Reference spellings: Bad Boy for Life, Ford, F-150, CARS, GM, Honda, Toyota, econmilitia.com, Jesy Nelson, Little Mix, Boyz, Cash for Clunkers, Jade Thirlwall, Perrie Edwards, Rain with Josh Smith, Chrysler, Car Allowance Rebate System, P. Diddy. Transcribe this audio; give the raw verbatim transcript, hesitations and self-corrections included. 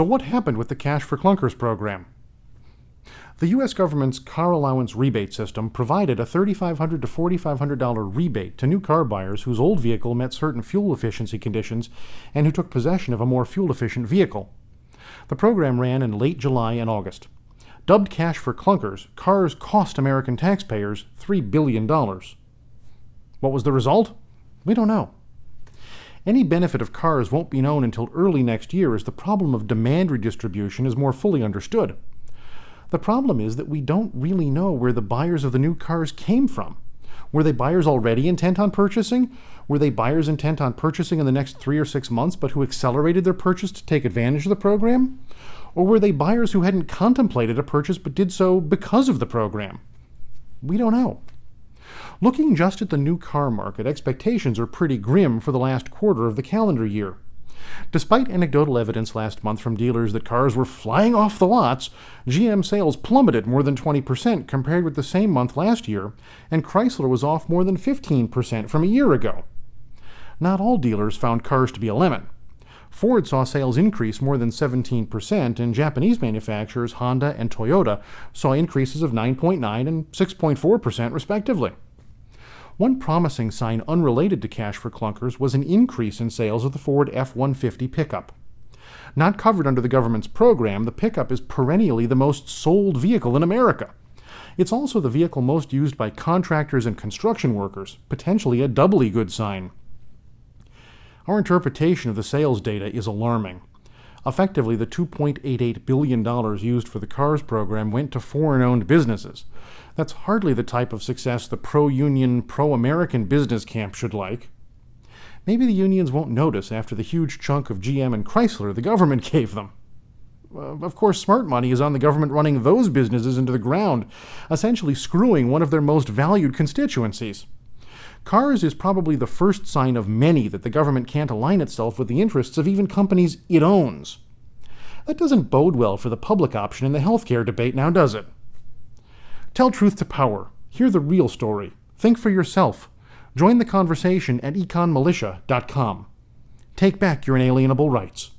So what happened with the Cash for Clunkers program? The U S government's Car Allowance Rebate System provided a thirty-five hundred dollars to forty-five hundred dollars rebate to new car buyers whose old vehicle met certain fuel efficiency conditions and who took possession of a more fuel-efficient vehicle. The program ran in late July and August. Dubbed Cash for Clunkers, CARS cost American taxpayers three billion dollars. What was the result? We don't know. Any benefit of CARS won't be known until early next year as the problem of demand redistribution is more fully understood. The problem is that we don't really know where the buyers of the new cars came from. Were they buyers already intent on purchasing? Were they buyers intent on purchasing in the next three or six months but who accelerated their purchase to take advantage of the program? Or were they buyers who hadn't contemplated a purchase but did so because of the program? We don't know. Looking just at the new car market, expectations are pretty grim for the last quarter of the calendar year. Despite anecdotal evidence last month from dealers that cars were flying off the lots, G M sales plummeted more than twenty percent compared with the same month last year, and Chrysler was off more than fifteen percent from a year ago. Not all dealers found cars to be a lemon. Ford saw sales increase more than seventeen percent, and Japanese manufacturers Honda and Toyota saw increases of nine point nine and six point four percent respectively. One promising sign unrelated to Cash for Clunkers was an increase in sales of the Ford F one fifty pickup. Not covered under the government's program, the pickup is perennially the most sold vehicle in America. It's also the vehicle most used by contractors and construction workers, potentially a doubly good sign. Our interpretation of the sales data is alarming. Effectively, the two point eight eight billion dollars used for the CARS program went to foreign-owned businesses. That's hardly the type of success the pro-union, pro-American business camp should like. Maybe the unions won't notice after the huge chunk of G M and Chrysler the government gave them. Of course, smart money is on the government running those businesses into the ground, essentially screwing one of their most valued constituencies. CARS is probably the first sign of many that the government can't align itself with the interests of even companies it owns. That doesn't bode well for the public option in the healthcare debate now, does it? Tell truth to power. Hear the real story. Think for yourself. Join the conversation at econ militia dot com. Take back your inalienable rights.